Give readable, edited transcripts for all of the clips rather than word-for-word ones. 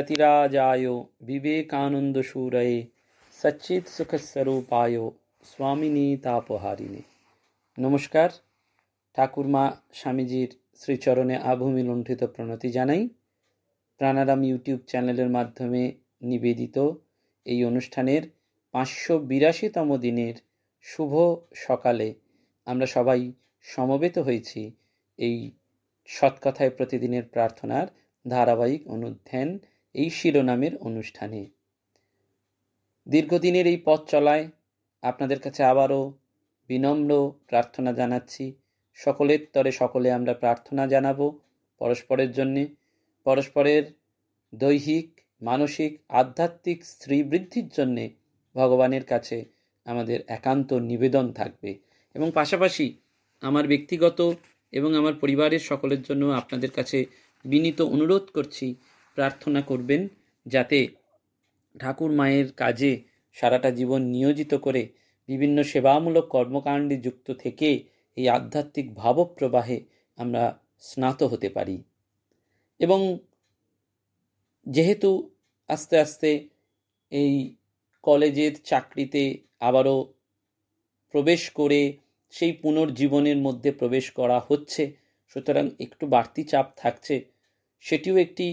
यतिराजायो विवेकानंद शूरये सच्चित सुख स्वरूपायो स्वामिनी तापहारिणी। नमस्कार, ठाकुरमा स्वामीजीर श्रीचरणे आभूमि लुण्ठित प्रणति जानाई। प्राणाराम यूट्यूब चैनलेर माध्यमे निवेदित एई अनुष्ठानेर 582तम दिनेर शुभ सकाले आमरा सबाई समबेत हयेछि एई सत्कथाय प्रतिदिनेर प्रार्थनार धारावाहिक अनुध्यान एई शिरोनामेर अनुष्ठाने। दीर्घदिनेर एई पथ चलाय आपनादेर काछे आबारो विनम्र प्रार्थना जानाच्छि। सकलेर तरे सकले आमरा प्रार्थना जानाबो परस्परेर जन्य, परस्परेर दैहिक मानसिक आध्यात्मिक श्रीबृद्धिर जन्य भगवानेर काछे आमादेर एकांत निवेदन थाकबे एबं पाशापाशि आमार व्यक्तिगत एबं आमार परिवारेर सकलेर जन्य आपनादेर काछे बिनीत अनुरोध करछि प्रार्थना करबेन जाते ठाकुर मायेर काजे साराटा जीवन नियोजित करे विभिन्न सेवामूलक कर्मकाण्डे जुक्त थेके এই আধ্যাত্মিক ভাব প্রবাহে আমরা স্নাত হতে পারি। এবং যেহেতু আস্তে আস্তে এই কলেজের চাকরিতে আবারও প্রবেশ করে সেই পুনর্জীবনের মধ্যে প্রবেশ করা হচ্ছে, সুতরাং একটু বাড়তি চাপ থাকছে। সেটিও একটি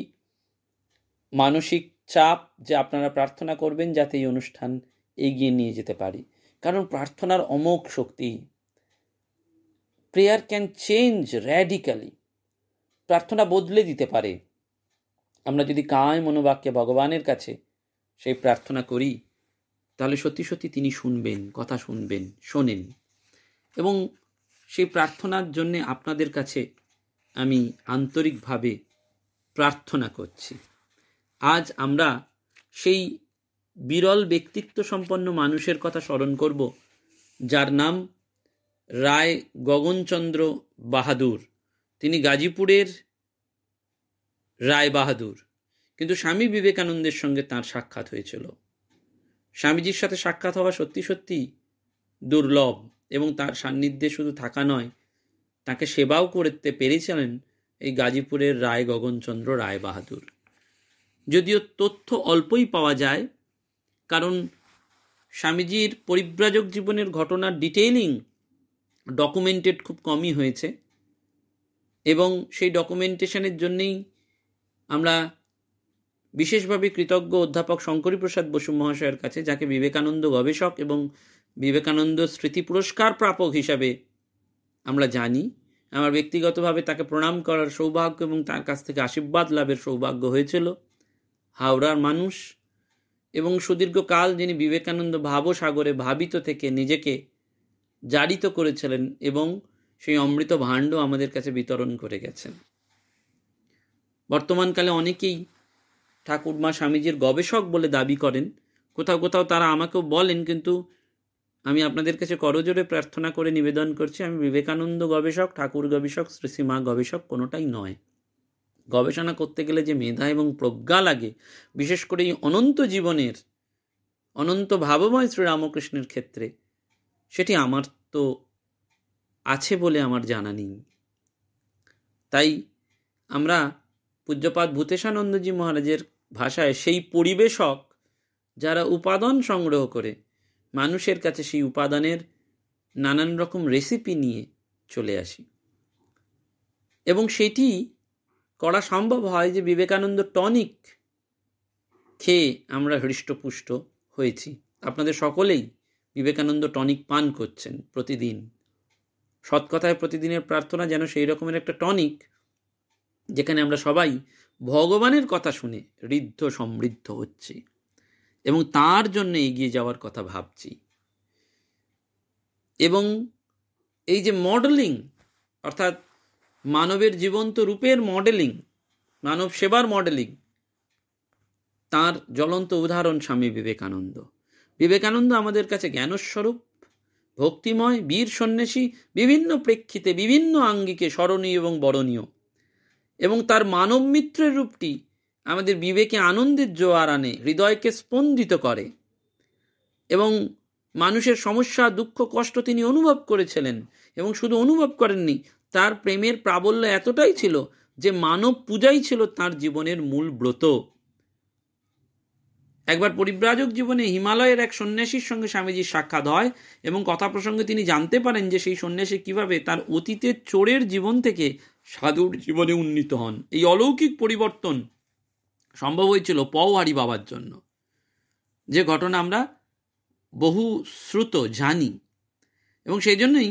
মানসিক চাপ যে আপনারা প্রার্থনা করবেন যাতে এই অনুষ্ঠান এগিয়ে নিয়ে যেতে পারি, কারণ প্রার্থনার অমোঘ শক্তি। Prayer can change radically. प्रार्थना बदले दीते पारे। आमरा जोदि काय मनोवाक्ये भगवानेर काछे सेई प्रार्थना करी ताहले सत्यि सत्यि तिनि शुनबेन, कथा शुनबेन, शोनेन। एबं सेई प्रार्थनार जन्य आपनादेर काछे आमि आंतरिकभावे प्रार्थना करछि। आज आमरा सेई बिरल व्यक्तित्व सम्पन्न मानुषेर कथा स्मरण करब जार नाम राय गगन चंद्र बहादुर। तिनी गाजीपुरेर राय बहादुर, किन्तु स्वामी विवेकानंदेर संगे तार साक्षात हयेछिलो। स्वामीजीर साथे साक्षात हवा सत्यि सत्यि दुर्लभ एबं तार सान्निध्ये शुधु थाका नय, ताके सेवाओ करते पेरेछिलेन एई गाजीपुरेर राय गगन चंद्र राय बहादुर। यदिओ तथ्य अल्पई पावा जाय, कारण स्वामीजीर परिव्राजक जीवनेर घटनार डिटेलिंग डकुमेंटेड खूब कम ही হয়েছে এবং সেই ডকুমেন্টেশনের জন্যই আমরা বিশেষভাবে কৃতজ্ঞ অধ্যাপক শঙ্করী প্রসাদ বসু মহাশয়ের কাছে, যাকে বিবেকানন্দ গবেষক এবং বিবেকানন্দ স্মৃতি পুরস্কার প্রাপক হিসাবে আমরা জানি। আমার ব্যক্তিগতভাবে তাকে প্রণাম করার সৌভাগ্য এবং তার কাছ থেকে আশীর্বাদ লাভের সৌভাগ্য হয়েছিল। হাওড়ার মানুষ এবং সুদীর্ঘকাল যিনি বিবেকানন্দ ভাবসাগরে ভাবিত থেকে নিজেকে জারিত করেছিলেন এবং সেই অমৃত ভাণ্ড আমাদের কাছে বিতরণ করে গেছেন। বর্তমানকালে অনেকেই ঠাকুরমা স্বামীজির গবেষক বলে দাবি করেন, কোথাও কোথাও তারা আমাকেও বলেন, কিন্তু আমি আপনাদের কাছে করজোড়ে প্রার্থনা করে নিবেদন করছি, আমি বিবেকানন্দ গবেষক, ঠাকুর গবেষক, শ্রীশ্রীমা গবেষক কোনোটাই নয়। গবেষণা করতে গেলে যে মেধা এবং প্রজ্ঞা লাগে, বিশেষ করে এই অনন্ত জীবনের অনন্ত ভাবময় শ্রীরামকৃষ্ণের ক্ষেত্রে, সেটি আমার তো আছে বলে আমার জানা নেই। তাই আমরা পূজ্যপাদ ভূতেশানন্দজি মহারাজের ভাষায় সেই পরিবেশক যারা উপাদান সংগ্রহ করে মানুষের কাছে সেই উপাদানের নানান রকম রেসিপি নিয়ে চলে আসি, এবং সেটি করা সম্ভব হয় যে বিবেকানন্দ টনিক খেয়ে আমরা হৃষ্টপুষ্ট হয়েছি। আপনাদের সকলেই বিবেকানন্দ টনিক পান করছেন প্রতিদিন। সৎকথায় প্রতিদিনের প্রার্থনা যেন সেই রকমের একটা টনিক, যেখানে আমরা সবাই ভগবানের কথা শুনে ঋদ্ধ সমৃদ্ধ হচ্ছি এবং তার জন্য এগিয়ে যাওয়ার কথা ভাবছি। এবং এই যে মডেলিং, অর্থাৎ মানবের জীবন্ত রূপের মডেলিং, মানব সেবার মডেলিং, তার জ্বলন্ত উদাহরণ স্বামী বিবেকানন্দ। বিবেকানন্দ আমাদের কাছে জ্ঞানস্বরূপ, ভক্তিময়, বীর সন্ন্যাসী, বিভিন্ন প্রেক্ষিতে বিভিন্ন আঙ্গিকে স্মরণীয় এবং বরণীয়। এবং তার মানব মিত্রের রূপটি আমাদের বিবেকে আনন্দের জোয়ার আনে, হৃদয়কে স্পন্দিত করে, এবং মানুষের সমস্যা দুঃখ কষ্ট তিনি অনুভব করেছিলেন। এবং শুধু অনুভব করেননি, তার প্রেমের প্রাবল্য এতটাই ছিল যে মানব পূজাই ছিল তার জীবনের মূল ব্রত। एक बार परिव्राजक जीवने हिमालयर एक सन्यासीर संगे स्वामीजी साक्षात् हय एबं कथा प्रसंगे तिनि जानते पारेन जे सेई सन्यासी किभाबे तार अतीतेर चोरेर जीवन थेके साधुर जीवने उन्नीत हन। एई अलौकिक परिवर्तन सम्भव हयेछिल पौहारी बाबार जन्य, जे घटना आमरा बहु श्रुत जानी एबं सेई जन्यई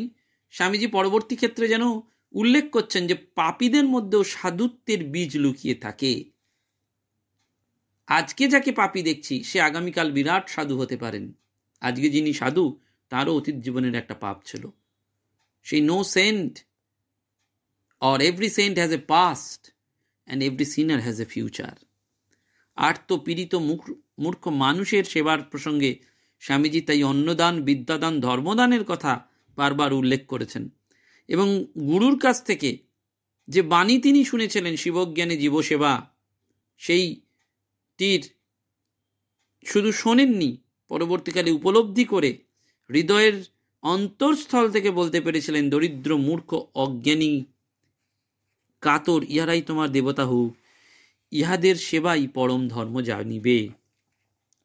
स्वामीजी परवर्ती क्षेत्रे जेन उल्लेख करछेन जे पापीदेर मध्येओ साधुत्वेर बीज लुकिये थाके। आज के जाके पापी देखी से आगामीकाल बिराट साधु होते पारेन। आज के जिनी साधु तारो अतीत जीवनेर एकटा पाप छिलो। से नो सेंट और every saint has a past and every sinner has a future. आर्त पीड़ित मूर्ख मानुषेर सेवार प्रसंगे स्वामीजी ताई अन्नदान विद्यादान धर्मदानेर कथा बार बार उल्लेख करेछेन एबं गुरुर काछ थेके जे बाणी तिनि शुनेछिलेन शिवज्ञाने जीवसेवा सेई তীর শুধু শোনেননি, পরবর্তীকালে উপলব্ধি করে হৃদয়ের অন্তরস্থল থেকে বলতে পেরেছিলেন, দরিদ্র মূর্খ অজ্ঞানী কাতর ইহারাই তোমার দেবতা হোক, ইহাদের সেবাই পরম ধর্ম জানিবে।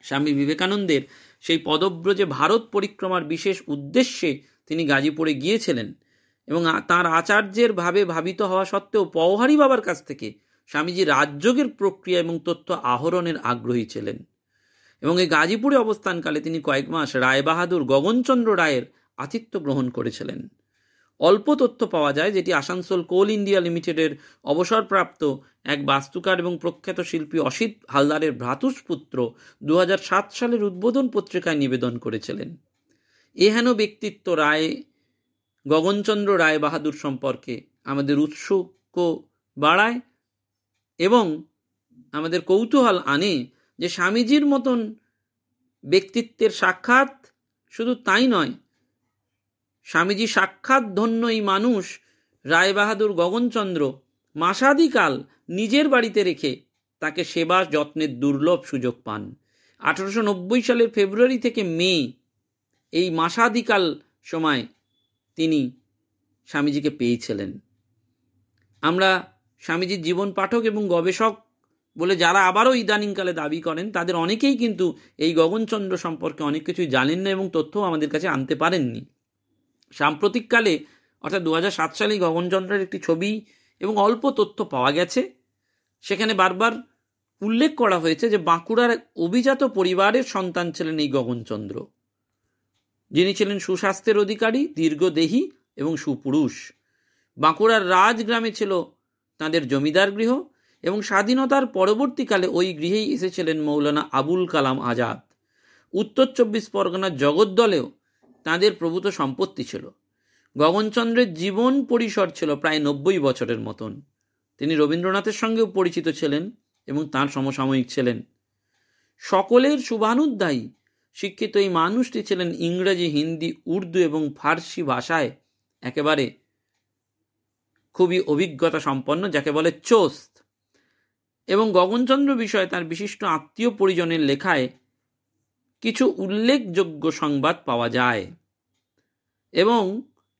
স্বামী বিবেকানন্দের সেই পদব্রজে ভারত পরিক্রমার বিশেষ উদ্দেশ্যে তিনি গাজীপুরে গিয়েছিলেন এবং তার আচার্যের ভাবে ভাবিত হওয়া সত্ত্বেও পওহারি বাবার কাছ থেকে স্বামীজি রাজযোগের প্রক্রিয়া এবং তথ্য আহরণের আগ্রহী ছিলেন এবং এই গাজীপুরে অবস্থানকালে তিনি কয়েক মাস রায় বাহাদুর গগনচন্দ্র রায়ের আতিথ্য গ্রহণ করেছিলেন। অল্প তথ্য পাওয়া যায় যেটি আসানসোল কোল ইন্ডিয়া লিমিটেডের অবসরপ্রাপ্ত এক বাস্তুকার এবং প্রখ্যাত শিল্পী অসিত হালদারের ভ্রাতুষ্পুত্র 2007 সালের উদ্বোধন পত্রিকায় নিবেদন করেছিলেন। এহেন ব্যক্তিত্ব রায় গগনচন্দ্র রায় বাহাদুর সম্পর্কে আমাদের উৎসুক বাড়ায় এবং আমাদের কৌতূহল আনে যে স্বামীজির মতন ব্যক্তিত্বের সাক্ষাৎ, শুধু তাই নয় স্বামীজি সাক্ষাৎ ধন্য এই মানুষ রায় বাহাদুর গগনচন্দ্র মাসাদিকাল নিজের বাড়িতে রেখে তাকে সেবা যত্নের দুর্লভ সুযোগ পান। 1890 সালের ফেব্রুয়ারি থেকে মে এই মাসাদিকাল সময় তিনি স্বামীজিকে পেয়েছিলেন। আমরা স্বামীজির জীবন পাঠক এবং গবেষক বলে যারা আবারও ইদানিংকালে দাবি করেন তাদের অনেকেই কিন্তু এই গগনচন্দ্র সম্পর্কে অনেক কিছুই জানেন না এবং তথ্য আমাদের কাছে আনতে পারেননি। সাম্প্রতিককালে অর্থাৎ 2007 সালে গগনচন্দ্রের একটি ছবি এবং অল্প তথ্য পাওয়া গেছে। সেখানে বারবার উল্লেখ করা হয়েছে যে বাঁকুড়ার অভিজাত পরিবারের সন্তান ছিলেন এই গগনচন্দ্র, যিনি ছিলেন সুস্বাস্থ্যের অধিকারী, দীর্ঘদেহী এবং সুপুরুষ। বাঁকুড়ার রাজগ্রামে ছিল তাদের জমিদার গৃহ এবং স্বাধীনতার পরবর্তীকালে ওই গৃহেই এসেছিলেন মৌলানা আবুল কালাম আজাদ। উত্তর 24 পরগনার জগদ্দলেও তাদের প্রভূত সম্পত্তি ছিল। গগনচন্দ্রের জীবন পরিসর ছিল প্রায় 90 বছরের মতন। তিনি রবীন্দ্রনাথের সঙ্গেও পরিচিত ছিলেন এবং তার সমসাময়িক ছিলেন। সকলের শুভানুধ্যায়ী শিক্ষিত এই মানুষটি ছিলেন ইংরেজি, হিন্দি, উর্দু এবং ফার্সি ভাষায় একেবারে খুবই অভিজ্ঞতা সম্পন্ন, যাকে বলে চোস্ত। এবং গগনচন্দ্র বিষয়ে তার বিশিষ্ট আত্মীয় পরিজনের লেখায় কিছু উল্লেখযোগ্য সংবাদ পাওয়া যায় এবং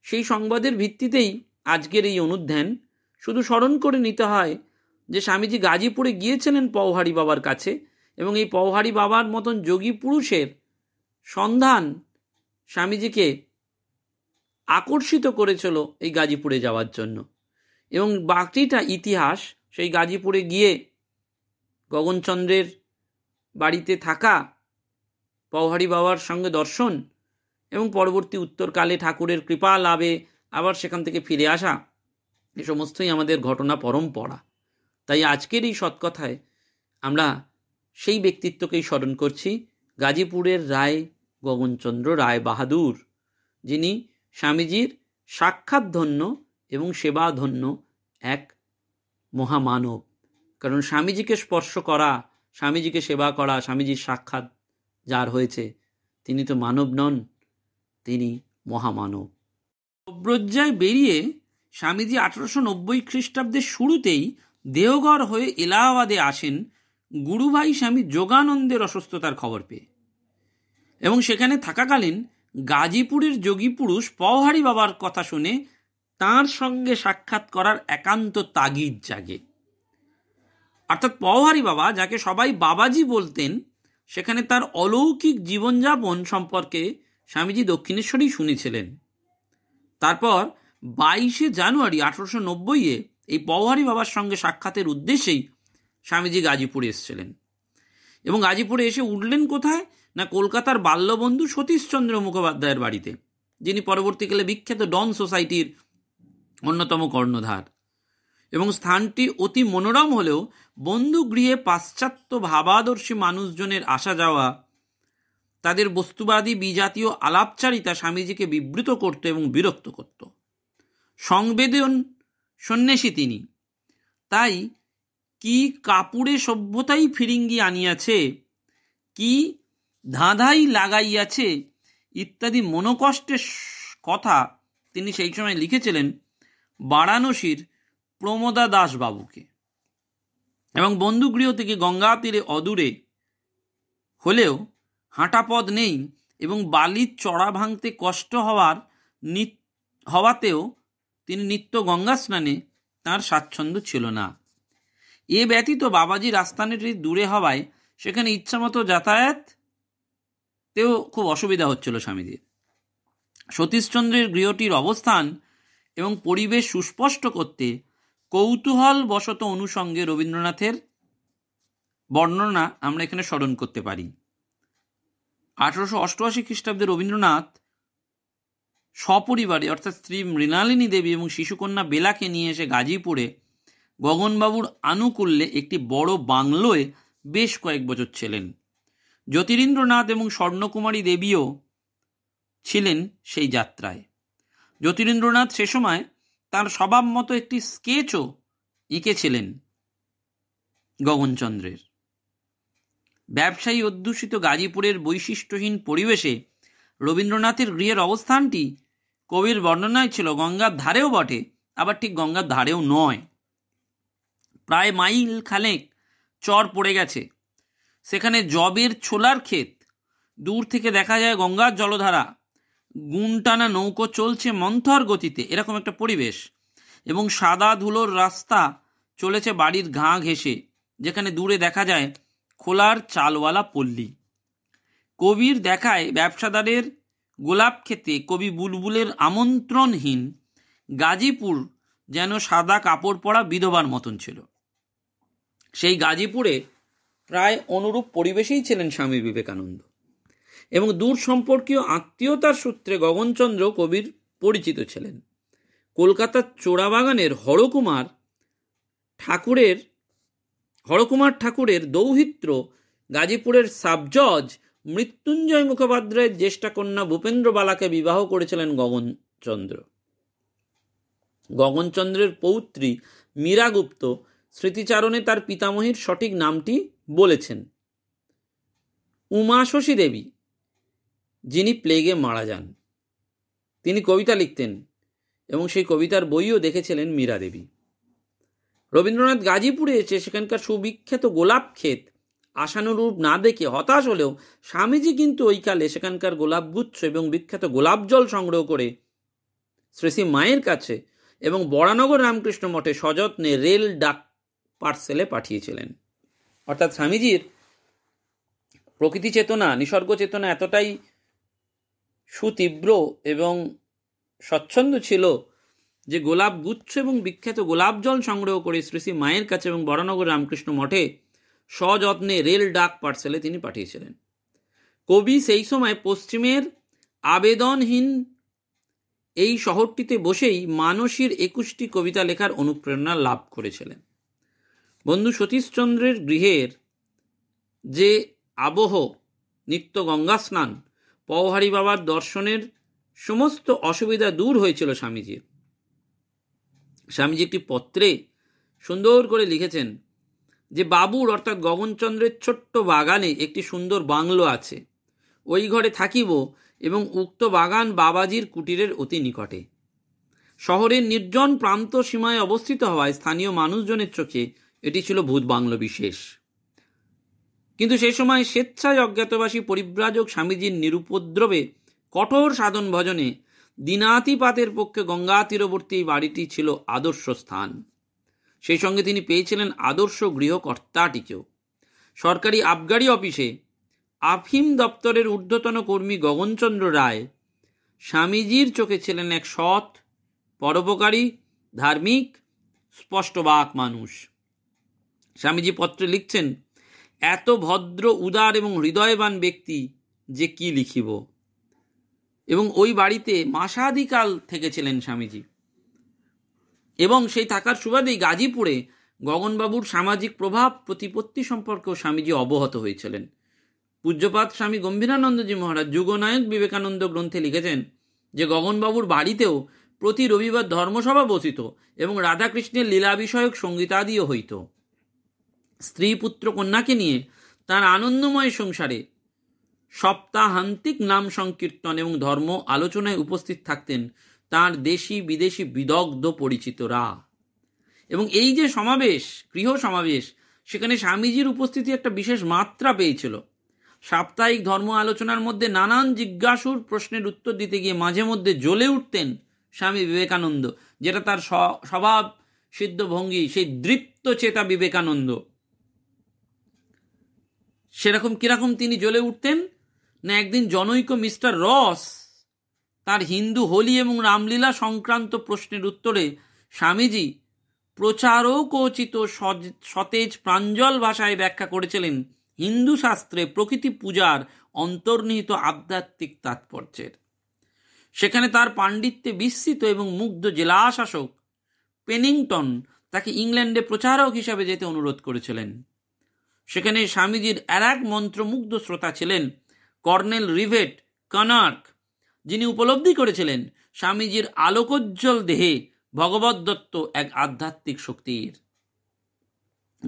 সেই সংবাদের ভিত্তিতেই আজকের এই অনুধ্যান। শুধু স্মরণ করে নিতে হয় যে স্বামীজি গাজীপুরে গিয়েছিলেন পওহারি বাবার কাছে এবং এই পওহারি বাবার মতন যোগী পুরুষের সন্ধান স্বামীজিকে আকর্ষিত করেছিল এই গাজীপুরে যাওয়ার জন্য এবং বাকিটা ইতিহাস। সেই গাজীপুরে গিয়ে গগনচন্দ্রের বাড়িতে থাকা, পওহারি বাবার সঙ্গে দর্শন এবং পরবর্তী উত্তরকালে ঠাকুরের কৃপা লাভে আবার সেখান থেকে ফিরে আসা, এ সমস্তই আমাদের ঘটনা পরম্পরা। তাই আজকের এই সৎকথায় আমরা সেই ব্যক্তিত্বকেই স্মরণ করছি, গাজীপুরের রায় গগনচন্দ্র রায় বাহাদুর, যিনি স্বামীজির সাক্ষাৎ ধন্য এবং সেবা ধন্য এক মহামানব। কারণ স্বামীজিকে স্পর্শ করা, স্বামীজিকে সেবা করা, স্বামীজির সাক্ষাৎ যার হয়েছে তিনি তো মানব নন, তিনি মহামানব। অব্রজ্যায় বেরিয়ে স্বামীজি 1890 খ্রিস্টাব্দের শুরুতেই দেওঘর হয়ে এলাহাবাদে আসেন গুরুভাই স্বামী যোগানন্দের অসুস্থতার খবর পেয়ে এবং সেখানে থাকাকালীন গাজীপুরের যোগী পুরুষ পওহারি বাবার কথা শুনে তার সঙ্গে সাক্ষাৎ করার একান্ত তাগিদ জাগে। অর্থাৎ পওহারি বাবা, যাকে সবাই বাবাজি বলতেন, সেখানে তার অলৌকিক জীবনযাপন সম্পর্কে স্বামীজি দক্ষিণেশ্বরী শুনেছিলেন। তারপর 22শে জানুয়ারি 1890-এ এই পাহাড়ি বাবার সঙ্গে সাক্ষাতের উদ্দেশ্যেই স্বামীজি গাজীপুরে এসেছিলেন এবং গাজীপুরে এসে উঠলেন কোথায় না কলকাতার বাল্যবন্ধু সতীশচন্দ্র মুখোপাধ্যায়ের বাড়িতে, যিনি পরবর্তীকালে বিখ্যাত ডন সোসাইটির অন্যতম কর্ণধার। এবং স্থানটি অতি মনোরম হলেও বন্ধুগৃহে পাশ্চাত্য ভাবাদর্শী মানুষজনের আসা যাওয়া, তাদের বস্তুবাদী বিজাতীয় আলাপচারিতা স্বামীজিকে বিব্রত করত এবং বিরক্ত করত। সংবেদন সন্ন্যাসী তিনি, তাই কি কাপুরে সভ্যতাই ফিরিঙ্গি আনিয়াছে, কি ধাঁধাই লাগাইয়াছে ইত্যাদি মনোকষ্টের কথা তিনি সেই সময় লিখেছিলেন বারাণসীর প্রমোদ দাস বাবুকে। এবং বন্ধুগৃহ থেকে গঙ্গা তীরে অদূরে হলেও হাঁটা পথ নেই এবং বালির চড়া ভাঙতে কষ্ট হওয়াতেও তিনি নিত্য গঙ্গা স্নানে তাঁর স্বাচ্ছন্দ্য ছিল না। এ ব্যতীত বাবাজির আস্থানটি দূরে হওয়ায় সেখানে ইচ্ছামতো যাতায়াতেও খুব অসুবিধা হচ্ছিল স্বামীজির। সতীশচন্দ্রের গৃহটির অবস্থান এবং পরিবেশ সুস্পষ্ট করতে কৌতূহল বশত অনুষঙ্গে রবীন্দ্রনাথের বর্ণনা আমরা এখানে স্মরণ করতে পারি। 1888 খ্রিস্টাব্দে রবীন্দ্রনাথ সপরিবারে অর্থাৎ স্ত্রী মৃণালিনী দেবী এবং শিশুকন্যা বেলাকে নিয়ে এসে গাজীপুরে গগনবাবুর আনুকূল্যে একটি বড় বাংলোয় বেশ কয়েক বছর ছিলেন। জ্যোতিরিন্দ্রনাথ এবং স্বর্ণকুমারী দেবীও ছিলেন সেই যাত্রায়। জ্যোতিরিন্দ্রনাথ সে সময় তাঁর স্বভাব মতো একটি স্কেচও এঁকেছিলেন গগনচন্দ্রের। ব্যবসায়ী অধ্যুষিত গাজীপুরের বৈশিষ্ট্যহীন পরিবেশে রবীন্দ্রনাথের গৃহের অবস্থানটি কবির বর্ণনায় ছিল গঙ্গার ধারেও বটে, আবার ঠিক গঙ্গার ধারেও নয়। প্রায় মাইল খানেক চর পড়ে গেছে, সেখানে জবের ছোলার ক্ষেত, দূর থেকে দেখা যায় গঙ্গার জলধারা, গুনটানা নৌকো চলছে মন্থর গতিতে, এরকম একটা পরিবেশ। এবং সাদা ধুলোর রাস্তা চলেছে বাড়ির ঘাঁ ঘেঁষে, যেখানে দূরে দেখা যায় খোলার চালওয়ালা পল্লী। কবির দেখায় ব্যবসাদারের গোলাপ খেতে কবি বুলবুলের আমন্ত্রণহীন গাজীপুর যেন সাদা কাপড় পরা বিধবার মতন ছিল। সেই গাজীপুরে প্রায় অনুরূপ পরিবেশেই ছিলেন স্বামী বিবেকানন্দ এবং দূর সম্পর্কীয় আত্মীয়তার সূত্রে গগনচন্দ্র কবির পরিচিত ছিলেন। কলকাতার চোরাবাগানের হর কুমার ঠাকুরের দৌহিত্র গাজীপুরের সাবজজ মৃত্যুঞ্জয় মুখোপাধ্যায়ের জ্যেষ্ঠা কন্যা ভূপেন্দ্রবালাকে বিবাহ করেছিলেন গগনচন্দ্র। গগনচন্দ্রের পৌত্রী মীরা গুপ্ত স্মৃতিচারণে তার পিতামহীর সঠিক নামটি বলেছেন উমা শশী দেবী, যিনি প্লেগে মারা যান। তিনি কবিতা লিখতেন এবং সেই কবিতার বইও দেখেছিলেন মীরা দেবী। রবীন্দ্রনাথ গাজীপুরে এসে সেখানকার সুবিখ্যাত গোলাপ ক্ষেত আশানুরূপ না দেখে হতাশ হলেও স্বামীজি কিন্তু ওইকালে সেখানকার গোলাপগুচ্ছ এবং বিখ্যাত গোলাপ জল সংগ্রহ করে শ্রীশ্রী মায়ের কাছে এবং বরানগর রামকৃষ্ণ মঠে সযত্নে রেল ডাক পার্সেলে পাঠিয়েছিলেন। অর্থাৎ স্বামীজির প্রকৃতি চেতনা, নিসর্গ চেতনা এতটাই সুতীব্র এবং স্বচ্ছন্দ ছিল যে গোলাপ গুচ্ছ এবং বিখ্যাত গোলাপ জল সংগ্রহ করে শ্রীশ্রী মায়ের কাছে এবং বরানগর রামকৃষ্ণ মঠে সযত্নে রেল ডাক পার্সেলে তিনি পাঠিয়েছিলেন। কবি সেই সময় পশ্চিমের আবেদনহীন এই শহরটিতে বসেই মানসীর 21টি কবিতা লেখার অনুপ্রেরণা লাভ করেছিলেন। বন্ধু সতীশচন্দ্রের গৃহের যে আবহ, নিত্য গঙ্গা স্নান, পাহাড়ি বাবার দর্শনের সমস্ত অসুবিধা দূর হয়েছিল স্বামীজির। স্বামীজি একটি পত্রে সুন্দর করে লিখেছেন যে বাবুর অর্থাৎ গগনচন্দ্রের ছোট্ট বাগানে একটি সুন্দর বাংলো আছে, ওই ঘরে থাকিব এবং উক্ত বাগান বাবাজির কুটিরের অতি নিকটে। শহরের নির্জন প্রান্ত সীমায় অবস্থিত হওয়ায় স্থানীয় মানুষজনের চোখে এটি ছিল ভূত বাংলো বিশেষ, কিন্তু সেই সময় স্বেচ্ছায় অজ্ঞাতবাসী পরিব্রাজক স্বামীজির নিরুপদ্রবে কঠোর সাধন ভজনে দিনাতিপাতের পক্ষে গঙ্গা তীরবর্তী বাড়িটি ছিল আদর্শ স্থান। সেই সঙ্গে তিনি পেয়েছিলেন আদর্শ গৃহকর্তাটিকেও। সরকারি আবগারি অফিসে আফিম দপ্তরের ঊর্ধ্বতন কর্মী গগনচন্দ্র রায় স্বামীজির চোখে ছিলেন এক সৎ, পরোপকারী, ধার্মিক, স্পষ্টবাক মানুষ। স্বামীজি পত্রে লিখছেন, এত ভদ্র, উদার এবং হৃদয়বান ব্যক্তি যে কি লিখিব। এবং ওই বাড়িতে মাসাধিকাল থেকেছিলেন স্বামীজি, এবং সেই থাকার সুবাদেই গাজীপুরে গগনবাবুর সামাজিক প্রভাব প্রতিপত্তি সম্পর্কেও স্বামীজি অবহত হয়েছিলেন। পূজ্যপাত স্বামী গম্ভীরানন্দজি মহারাজ যুগনায়ক বিবেকানন্দ গ্রন্থে লিখেছেন যে গগনবাবুর বাড়িতেও প্রতি রবিবার ধর্মসভা বসিত এবং রাধাকৃষ্ণের লীলা বিষয়ক সঙ্গীতাদিও হইত। স্ত্রী পুত্র কন্যাকে নিয়ে তার আনন্দময় সংসারে সপ্তাহান্তিক নাম সংকীর্তন এবং ধর্ম আলোচনায় উপস্থিত থাকতেন তার দেশি বিদেশি বিদগ্ধ পরিচিতরা। এবং এই যে সমাবেশ, গৃহ সমাবেশ, সেখানে স্বামীজির উপস্থিতি একটা বিশেষ মাত্রা পেয়েছিল। সাপ্তাহিক ধর্ম আলোচনার মধ্যে নানান জিজ্ঞাসুর প্রশ্নের উত্তর দিতে গিয়ে মাঝে মধ্যে জ্বলে উঠতেন স্বামী বিবেকানন্দ, যেটা তার স্বভাব সিদ্ধ ভঙ্গি, সেই দৃপ্ত চেতা বিবেকানন্দ। সেরকম কিরকম তিনি জ্বলে উঠতেন না, একদিন জনৈক মিস্টার রস তার হিন্দু হোলি এবং রামলীলা সংক্রান্ত প্রশ্নের উত্তরে স্বামীজি প্রচারকোচিত সতেজ প্রাঞ্জল ভাষায় ব্যাখ্যা করেছিলেন হিন্দু শাস্ত্রে প্রকৃতি পূজার অন্তর্নিহিত আধ্যাত্মিক তাৎপর্যের। সেখানে তার পাণ্ডিত্যে বিস্মিত এবং মুগ্ধ জেলা শাসক পেনিংটন তাকে ইংল্যান্ডে প্রচারক হিসাবে যেতে অনুরোধ করেছিলেন। সেখানে স্বামীজির আর এক মন্ত্রমুগ্ধ শ্রোতা ছিলেন কর্নেল রিভেট কনার্ক, যিনি উপলব্ধি করেছিলেন স্বামীজির আলোকোজ্জ্বল দেহে ভগবত দত্ত এক আধ্যাত্মিক শক্তির।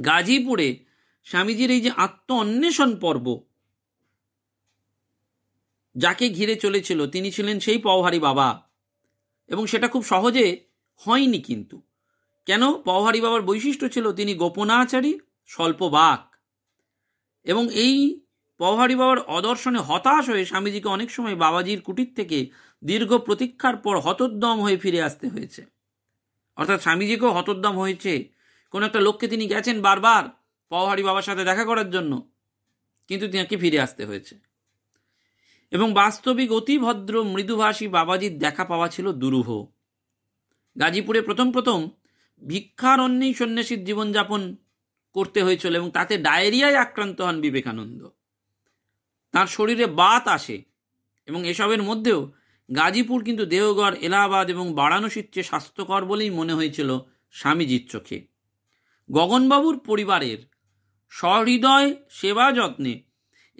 গাজীপুরে স্বামীজির এই যে আত্ম অন্বেষণ পর্ব যাকে ঘিরে চলেছিল, তিনি ছিলেন সেই পাহাড়ি বাবা, এবং সেটা খুব সহজে হয়নি। কিন্তু কেন? পাহাড়ি বাবার বৈশিষ্ট্য ছিল তিনি গোপনাচারী, স্বল্পবাক, এবং এই পাহাড়ি বাবার অদর্শনে হতাশ হয়ে স্বামীজিকে অনেক সময় বাবাজির কুটির থেকে দীর্ঘ প্রতীক্ষার পর হতোদ্যম হয়ে ফিরে আসতে হয়েছে। অর্থাৎ স্বামীজিকেও হতোদ্যম হয়েছে। কোনো একটা লোককে তিনি গেছেন বারবার পাহাড়ি বাবার সাথে দেখা করার জন্য, কিন্তু তাকে ফিরে আসতে হয়েছে। এবং বাস্তবিক অতি ভদ্র মৃদুভাষী বাবাজির দেখা পাওয়া ছিল দুরূহ। গাজীপুরে প্রথম প্রথম ভিক্ষারণ্যেই সন্ন্যাসীর জীবনযাপন করতে হয়েছিল, এবং তাতে ডায়েরিয়ায় আক্রান্ত হন বিবেকানন্দ। তার শরীরে বাত আসে, এবং এসবের মধ্যেও গাজীপুর কিন্তু দেওঘর, এলাহাবাদ এবং বারাণসীর চেয়ে স্বাস্থ্যকর বলেই মনে হয়েছিল স্বামীজির চোখে। গগনবাবুর পরিবারের সহৃদয় সেবা যত্নে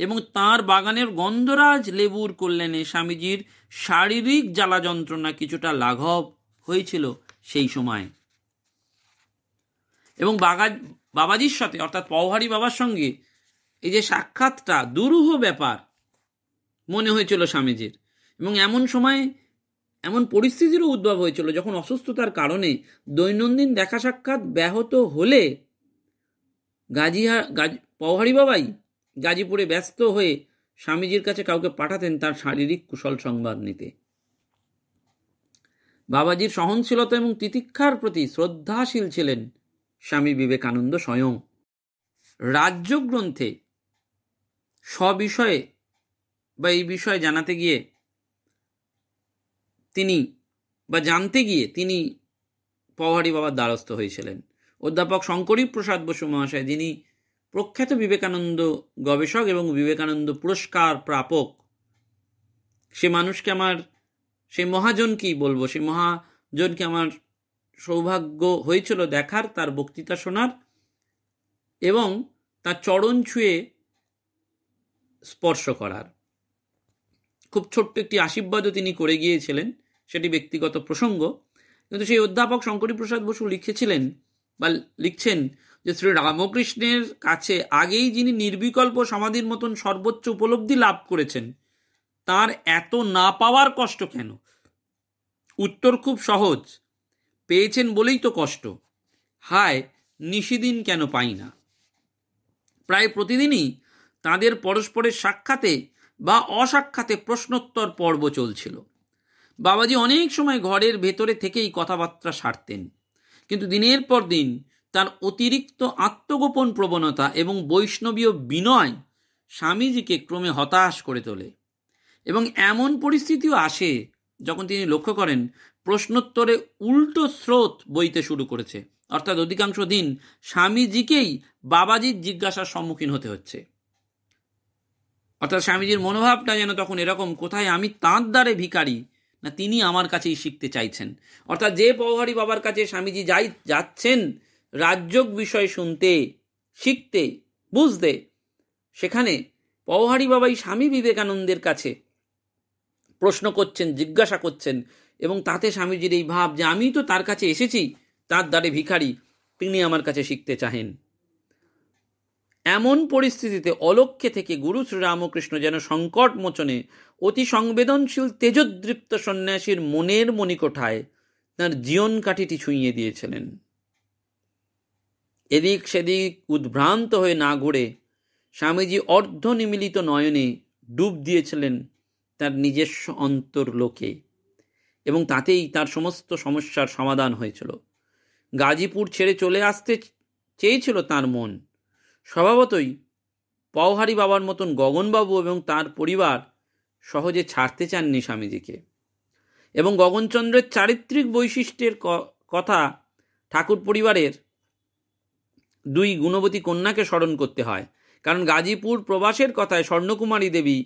এবং তাঁর বাগানের গন্ধরাজ লেবুর কল্যাণে স্বামীজির শারীরিক জ্বালা যন্ত্রণা কিছুটা লাঘব হয়েছিল সেই সময়। এবং বাবাজির সাথে, অর্থাৎ পাহাড়ি বাবার সঙ্গে এই যে সাক্ষাৎটা দুরূহ ব্যাপার মনে হয়েছিল স্বামীজির। এবং এমন সময়ে এমন পরিস্থিতিরও উদ্ভব হয়েছিল যখন অসুস্থতার কারণে দৈনন্দিন দেখা সাক্ষাৎ ব্যাহত হলে পাহাড়ি বাবাই গাজীপুরে ব্যস্ত হয়ে স্বামীজির কাছে কাউকে পাঠাতেন তার শারীরিক কুশল সংবাদ নিতে। বাবাজির সহনশীলতা এবং তিতিক্ষার প্রতি শ্রদ্ধাশীল ছিলেন স্বামী বিবেকানন্দ স্বয়ং। রাজ্য গ্রন্থে স্ববিষয়ে বা এই বিষয়ে জানাতে গিয়ে তিনি বা জানতে গিয়ে তিনি পাহাড়ি বাবার দ্বারস্থ হয়েছিলেন। অধ্যাপক শঙ্করী প্রসাদ বসু মহাশয়, যিনি প্রখ্যাত বিবেকানন্দ গবেষক এবং বিবেকানন্দ পুরস্কার প্রাপক, সেই মহাজনকে আমার সৌভাগ্য হয়েছিল দেখার, তার বক্তৃতা শোনার, এবং তার চরণ ছুঁয়ে স্পর্শ করার। খুব ছোট্ট একটি আশীর্বাদও তিনি করে গিয়েছিলেন, সেটি ব্যক্তিগত প্রসঙ্গ। কিন্তু সেই অধ্যাপক শঙ্করী প্রসাদ বসু লিখছেন যে শ্রী রামকৃষ্ণের কাছে আগেই যিনি নির্বিকল্প সমাধির মতন সর্বোচ্চ উপলব্ধি লাভ করেছেন, তার এত না পাওয়ার কষ্ট কেন? উত্তর খুব সহজ, পেয়েছেন বলেই তো কষ্ট। হায়, নিশিদিন কেন পাই না? প্রায় প্রতিদিনই তাদের পরস্পরের সাক্ষাতে বা অসাক্ষাতে প্রশ্নোত্তর পর্ব চলছিল। বাবাজি অনেক সময় ঘরের ভেতরে থেকেই কথাবার্তা সারতেন, কিন্তু দিনের পর দিন তার অতিরিক্ত আত্মগোপন প্রবণতা এবং বৈষ্ণবীয় বিনয় স্বামীজি के क्रमे हताश कर तोले एवं एमन परिस्थिति आसे जखन तिनि लक्ष्य करें प्रश्नोत्तरे उल्टो स्रोत बইতে शुरू करेছে। अर्थात अधिकांश दिन স্বামীজিকেই বাবাজির জিজ্ঞাসার সম্মুখীন হতে হচ্ছে। अर्थात স্বামীজির মনোভাবটা যেন তখন এরকম, কোথায় আমি তাঁর দ্বারে ভিখারি না তিনি আমার কাছেই শিখতে চাইছেন। অর্থাৎ যে পওহারি বাবার কাছে স্বামীজি যাচ্ছেন রাজযোগ বিষয় শুনতে, শিখতে, বুঝতে, সেখানে পওহারি বাবাই স্বামী বিবেকানন্দের কাছে প্রশ্ন করছেন, জিজ্ঞাসা করছেন এবং তাতে স্বামীজির এই ভাব যে আমি তো তার কাছে এসেছি, তার দ্বারে ভিখারি, তিনি আমার কাছে শিখতে চাহেন। এমন পরিস্থিতিতে অলক্ষ্যে থেকে গুরু শ্রী রামকৃষ্ণ যেন সংকট মোচনে অতি সংবেদনশীল তেজোদ্দীপ্ত সন্ন্যাসীর মনের মণিকোঠায় তার জীবন কাঠিটি ছুঁয়ে দিয়েছিলেন। এদিক সেদিক উদ্ভ্রান্ত হয়ে না ঘুরে স্বামীজি অর্ধনিমিলিত নয়নে ডুব দিয়েছিলেন তার নিজস্ব অন্তরলোকে এবং তাতেই তার সমস্ত সমস্যার সমাধান হয়েছিল। গাজীপুর ছেড়ে চলে আসতে চেয়েছিল তার মন। স্বভাবতই পওহারি বাবার মতন গগনবাবু এবং তার পরিবার সহজে ছাড়তে চাননি স্বামীজিকে এবং গগনচন্দ্রের চারিত্রিক বৈশিষ্ট্যের কথা ঠাকুর পরিবারের দুই গুণবতী কন্যাকে স্মরণ করতে হয়। কারণ গাজীপুর প্রবাসের কথায় স্বর্ণকুমারী দেবী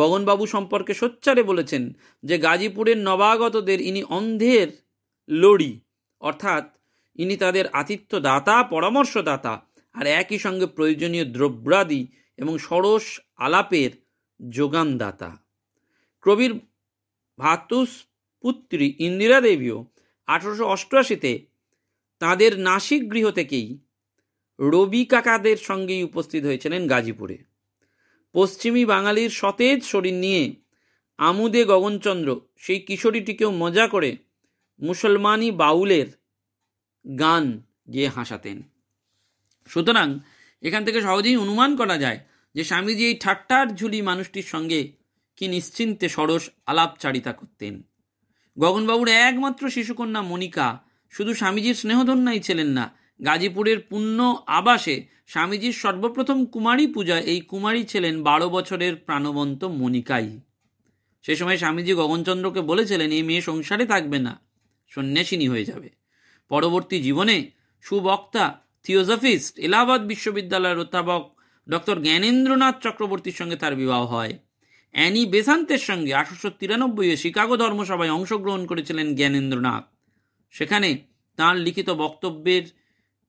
গগনবাবু সম্পর্কে সোচ্চারে বলেছেন যে গাজীপুরের নবাগতদের ইনি অন্ধের লড়ি, অর্থাৎ ইনি তাদের আতিথ্যদাতা, পরামর্শদাতা আর একই সঙ্গে প্রয়োজনীয় দ্রব্যাদি এবং সরস আলাপের যোগানদাতা। কবির ভ্রাতুষ্পুত্রী ইন্দিরা দেবীও 1888-তে তাঁদের নাসিক গৃহ থেকেই রবি কাকাদের সঙ্গেই উপস্থিত হয়েছিলেন গাজীপুরে। পশ্চিমী বাঙালির সতেজ শরীর নিয়ে আমুদে গগনচন্দ্র সেই কিশোরীটিকেও মজা করে মুসলমানি বাউলের গান গিয়ে হাসাতেন। সুতরাং এখান থেকে সহজেই অনুমান করা যায় যে স্বামীজি এই ঠাট্টার ঝুলি মানুষটির সঙ্গে কি নিশ্চিন্তে সরস আলাপচারিতা করতেন। গগনবাবুর একমাত্র শিশুকন্যা মনিকা শুধু স্বামীজির স্নেহধন্যাই ছিলেন না, গাজীপুরের পুণ্য আবাসে স্বামীজির সর্বপ্রথম কুমারী পূজা এই কুমারী ছিলেন 12 বছরের প্রাণবন্ত মনিকাই। সে সময় স্বামীজি গগনচন্দ্রকে বলেছিলেন এই মেয়ে সংসারে থাকবে না, সন্ন্যাসিনী হয়ে যাবে। পরবর্তী জীবনে সুবক্তা, থিওসফিস্ট, এলাহাবাদ বিশ্ববিদ্যালয়ের অধ্যাপক ডক্টর জ্ঞানেন্দ্রনাথ চক্রবর্তীর সঙ্গে তার বিবাহ হয়। অ্যানি বেসান্তের সঙ্গে 1893-এ শিকাগো ধর্মসভায় অংশগ্রহণ করেছিলেন জ্ঞানেন্দ্রনাথ। সেখানে তাঁর লিখিত বক্তব্যের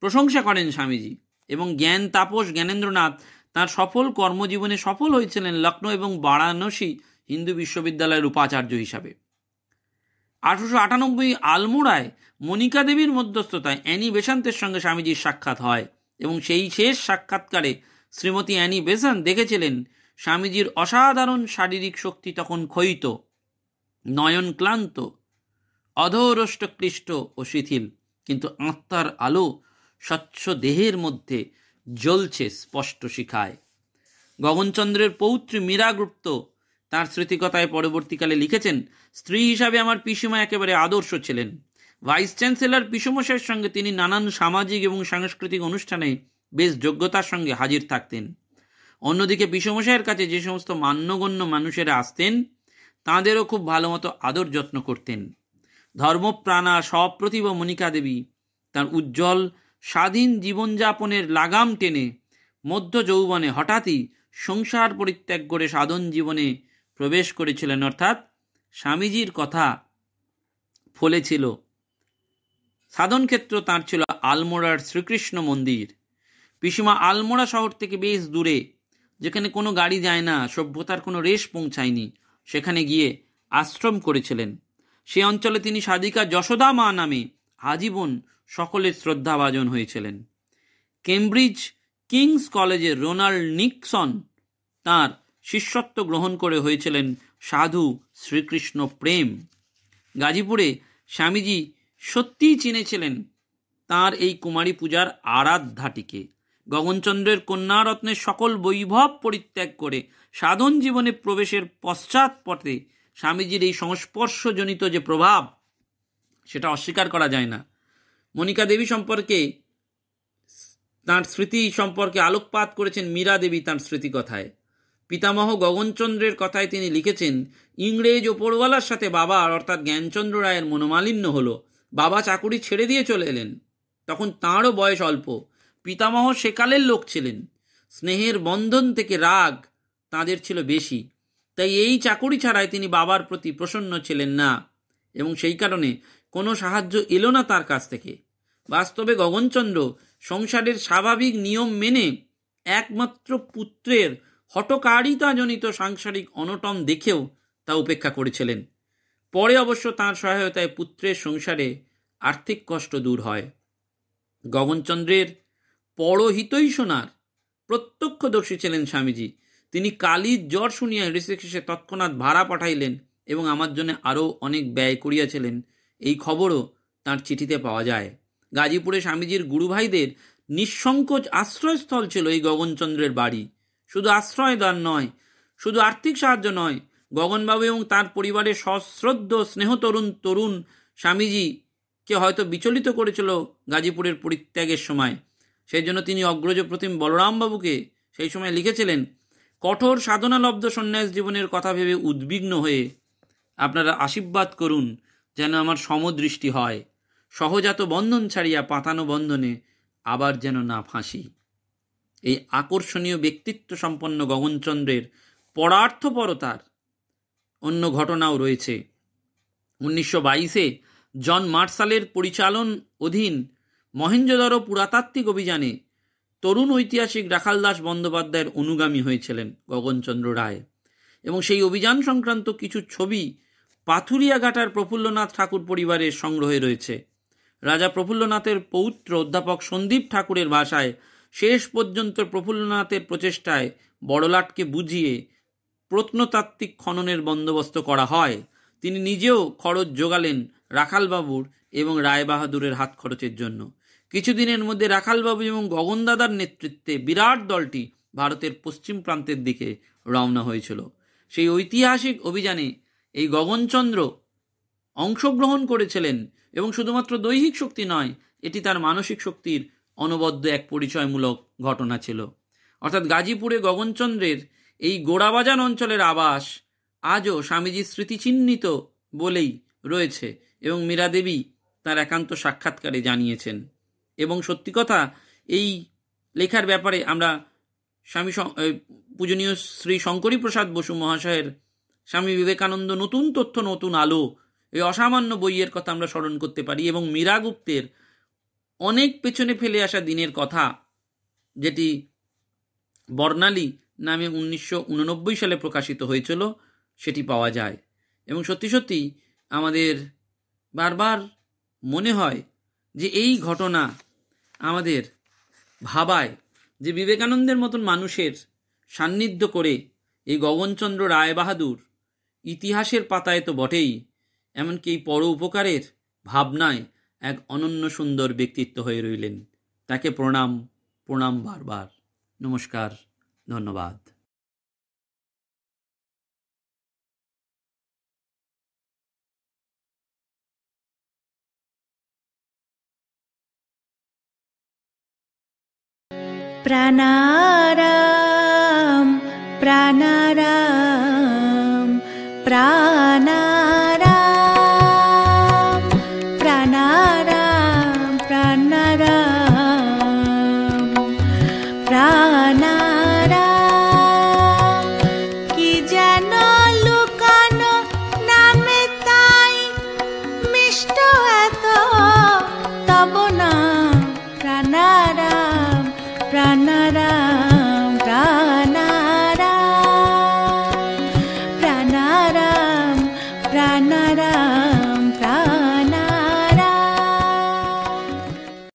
প্রশংসা করেন স্বামীজি এবং জ্ঞান তাপস জ্ঞানেন্দ্রনাথ তাঁর সফল কর্মজীবনে সফল হয়েছিলেন লখনৌ এবং বারাণসী হিন্দু বিশ্ববিদ্যালয়ের উপাচার্য হিসাবে। 1898 আলমোড়ায় মনিকা দেবীর মধ্যস্থতায় অ্যানি বেসান্তের সঙ্গে স্বামীজির সাক্ষাৎ হয় এবং সেই শেষ সাক্ষাৎকারে শ্রীমতী অ্যানি বেসান্ত দেখেছিলেন স্বামীজির অসাধারণ শারীরিক শক্তি তখন ক্ষয়িত, নয়ন ক্লান্ত, অধরষ্ট ক্লিষ্ট ও শিথিল, কিন্তু আত্মার আলো স্বচ্ছ দেহের মধ্যে জ্বলছে স্পষ্ট শিখায়। গগনচন্দ্রের পৌত্রী মীরা গুপ্ত তার স্মৃতিকথায় পরবর্তীকালে লিখেছেন, স্ত্রী হিসাবে আমার পিসিমা একেবারে আদর্শ ছিলেন। ভাইস চ্যান্সেলর পিসুমশাইয়ের সঙ্গে তিনি নানান সামাজিক এবং সাংস্কৃতিক অনুষ্ঠানে বেশ যোগ্যতার সঙ্গে হাজির থাকতেন। অন্যদিকে পিসুমশাইয়ের কাছে যে সমস্ত মান্যগণ্য মানুষেরা আসতেন তাঁদেরও খুব ভালো মতো আদর যত্ন করতেন। ধর্মপ্রাণা সপ্রতিভ মনিকা দেবী তার উজ্জ্বল স্বাধীন জীবনযাপনের লাগাম টেনে মধ্য যৌবনে হঠাৎই সংসার পরিত্যাগ করে সাধন জীবনে প্রবেশ করেছিলেন। অর্থাৎ স্বামীজির কথা ফলেছিল। সাধন ক্ষেত্র তাঁর ছিল আলমোড়ার শ্রীকৃষ্ণ মন্দির। পিসিমা আলমোড়া শহর থেকে বেশ দূরে, যেখানে কোনো গাড়ি যায় না, সভ্যতার কোনো রেশ পৌঁছায়নি, সেখানে গিয়ে আশ্রম করেছিলেন। সে অঞ্চলে তিনি সাধিকা যশোদা মা নামে আজীবন সকলের শ্রদ্ধাভাজন হয়েছিলেন। কেমব্রিজ কিংস কলেজের রোনাল্ড নিক্সন তাঁর শিষ্যত্ব গ্রহণ করে হয়েছিলেন সাধু শ্রীকৃষ্ণ প্রেম। গাজীপুরে স্বামীজি সত্যিই চিনেছিলেন তাঁর এই কুমারী পূজার আরাধ্যাটিকে। গগনচন্দ্রের কন্যারত্নের সকল বৈভব পরিত্যাগ করে সাধন জীবনে প্রবেশের পশ্চাৎপটে স্বামীজির এই সংস্পর্শজনিত যে প্রভাব, সেটা অস্বীকার করা যায় না। মনিকা দেবী সম্পর্কে, তাঁর স্মৃতি সম্পর্কে আলোকপাত করেছেন মীরা দেবী তাঁর স্মৃতিকথায়। पितामह गगनचंद्रेर कथाय तिनि लिखेछेन इंग्रेज ओपरवालार साथे बाबार अर्थात ज्ञानचंद्र रायेर मनोमालिन्य हलो। बाबा चाकुरी छेड़े दिए चले एलेन, तखन ताँरो बयस अल्प। पितामह सेकालेर लोक छिलेन, स्नेहेर बंधन थेके राग ताँदेर छिलो बेशी, ताई एई चाकुरी छाड़ाई तिनि बाबार प्रति प्रसन्न छिलेन ना एबं सेई कारणे कोनो साहाज्य एलो ना तार काछ थेके। वास्तवे गगनचंद्र संसारेर स्वाभाविक नियम मेने एकमात्र पुत्रेर हटकारिताजनित सांसारिक अनटन देखेओ ता उपेक्षा करेछिलेन। परे अवश्य तार सहायताय पुत्रेर संसारे आर्थिक कष्ट दूर हय। गगनचंद्रेर परहितई शोनार प्रत्यक्षदर्शी छिलेन स्वामीजी। तिनि कालिर ज्वर शुनिया ऋषिकेशे तत्क्षणात् भाड़ा पाठाइलेन एबं आमार जन्य आरो अनेक व्यय करियाछिलेन, एई खबरও तार चिठिते पाওয়া যায়। गाजीपुरे स्वामीजीर गुरुभाईदेर निःसंकोच आश्रयस्थल छिलो एई गगनचंद्रेर बाड़ी। शुधु आश्रय दान नय, शुधु आर्थिक साहाय्य नय, गगनबाबू एबं तार परिवारेर सश्रद्ध स्नेह तरुण तरुण स्वामीजी के हयतो विचलित करेछिल गाजीपुरेर परित्यागेर समय। सेई जन्य तिनि अग्रज प्रतिम बलराम बाबूके सेई समय लिखेछिलेन, कठोर साधनालब्ध सन्यास जीवनेर कथा भेबे उद्विग्न हये आपनारा आशीर्वाद करुन जेन आमार समदृष्टि हय। सहजात बंधन छाड़िया पातानो बंधने आबार जेन ना फाँसि। এই আকর্ষণীয় ব্যক্তিত্ব সম্পন্ন গগনচন্দ্রের পরার্থপরতার অন্য ঘটনাও রয়েছে। 1922 জন মার্শালের পরিচালন অধীন মহেঞ্জোদারো পুরাতাত্ত্বিক অভিযানে তরুণ ঐতিহাসিক রাখাল দাস বন্দ্যোপাধ্যায়ের অনুগামী হয়েছিলেন গগনচন্দ্র রায়, এবং সেই অভিযান সংক্রান্ত কিছু ছবি পাথুরিয়াঘাটার প্রফুল্লনাথ ঠাকুর পরিবারের সংগ্রহে রয়েছে। রাজা প্রফুল্লনাথের পৌত্র অধ্যাপক সন্দীপ ঠাকুরের ভাষায় শেষ পর্যন্ত প্রফুল্লনাথের প্রচেষ্টায় বড়লাটকে বুঝিয়ে প্রত্নতাত্ত্বিক খননের বন্দোবস্ত করা হয়। তিনি নিজেও খরচ জোগালেন রাখালবাবুর এবং রায় বাহাদুরের হাত খরচের জন্য। কিছুদিনের মধ্যে রাখালবাবু এবং গগনদাদার নেতৃত্বে বিরাট দলটি ভারতের পশ্চিম প্রান্তের দিকে রওনা হয়েছিল। সেই ঐতিহাসিক অভিযানে এই গগনচন্দ্র অংশগ্রহণ করেছিলেন, এবং শুধুমাত্র দৈহিক শক্তি নয়, এটি তার মানসিক শক্তির অনবদ্য এক পরিচয়মূলক ঘটনা ছিল। অর্থাৎ গাজীপুরে গগনচন্দ্রের এই গোড়াবাজান অঞ্চলের আবাস আজও স্বামীজির স্মৃতিচিহ্নিত বলেই রয়েছে, এবং মীরা দেবী তার একান্ত সাক্ষাৎকারে জানিয়েছেন। এবং সত্যি কথা, এই লেখার ব্যাপারে আমরা স্বামী পূজনীয় শ্রী শঙ্করী প্রসাদ বসু মহাশয়ের স্বামী বিবেকানন্দ নতুন তথ্য নতুন আলো এই অসামান্য বইয়ের কথা আমরা স্মরণ করতে পারি, এবং মীরা গুপ্তের অনেক পেছনে ফেলে আসা দিনের কথা, যেটি বর্ণালী নামে 1989 সালে প্রকাশিত হয়েছিল, সেটি পাওয়া যায়। এবং সত্যি সত্যি আমাদের বারবার মনে হয় যে এই ঘটনা আমাদের ভাবায় যে বিবেকানন্দের মতন মানুষের সান্নিধ্য করে এই গগনচন্দ্র রায় বাহাদুর ইতিহাসের পাতায় তো বটেই, এমনকি এই পর উপকারের ভাবনায় এক অনন্য সুন্দর ব্যক্তিত্ব হয়ে রইলেন। তাকে প্রণাম, প্রণাম বারবার। নমস্কার, ধন্যবাদ। Pranaram Pranaram na na